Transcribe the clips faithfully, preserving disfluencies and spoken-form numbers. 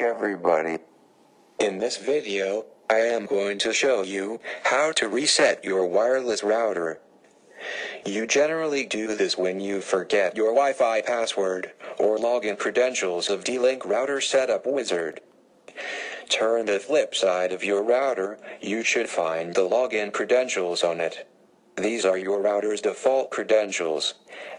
Hi everybody. In this video, I am going to show you how to reset your wireless router. You generally do this when you forget your Wi-Fi password or login credentials of D-Link Router Setup Wizard. Turn the flip side of your router, you should find the login credentials on it. These are your router's default credentials.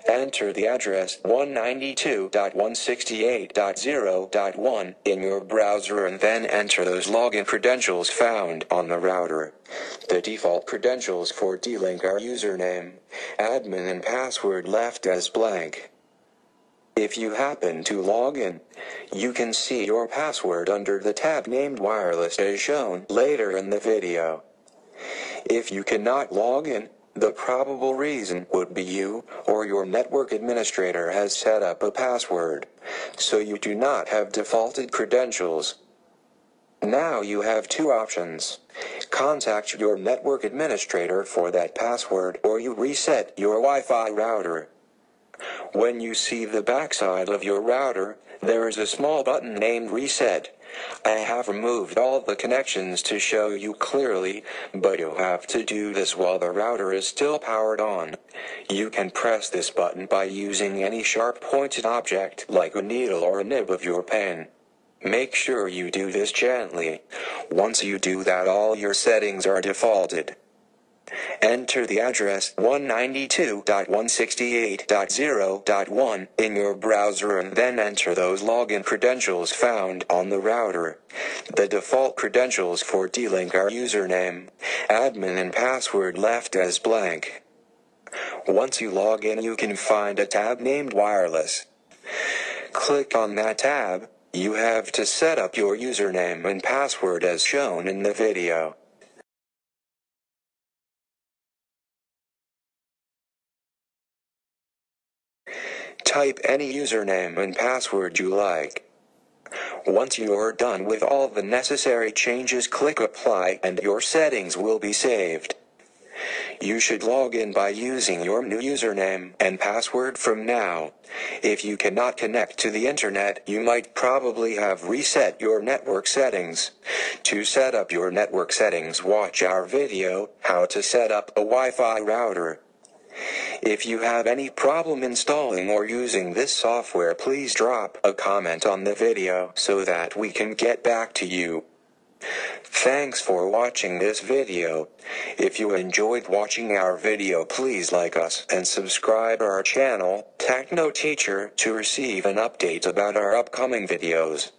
Enter the address one ninety-two dot one sixty-eight dot zero dot one in your browser and then enter those login credentials found on the router. The default credentials for D-Link are username, admin and password left as blank. If you happen to log in, you can see your password under the tab named Wireless as shown later in the video. If you cannot log in, the probable reason would be you or your network administrator has set up a password, so you do not have defaulted credentials. Now you have two options. Contact your network administrator for that password or you reset your Wi-Fi router. When you see the backside of your router, there is a small button named Reset. I have removed all the connections to show you clearly, but you have to do this while the router is still powered on. You can press this button by using any sharp pointed object like a needle or a nib of your pen. Make sure you do this gently. Once you do that, all your settings are defaulted. Enter the address one ninety-two dot one sixty-eight dot zero dot one in your browser and then enter those login credentials found on the router. The default credentials for D-Link are username, admin and password left as blank. Once you log in, you can find a tab named Wireless. Click on that tab. You have to set up your username and password as shown in the video. Type any username and password you like. Once you're done with all the necessary changes, click Apply and your settings will be saved. You should log in by using your new username and password from now. If you cannot connect to the internet, you might probably have reset your network settings. To set up your network settings, watch our video, How to Set Up a Wi-Fi Router. If you have any problem installing or using this software, please drop a comment on the video so that we can get back to you. Thanks for watching this video. If you enjoyed watching our video, please like us and subscribe our channel, TechnoTeacher, to receive an update about our upcoming videos.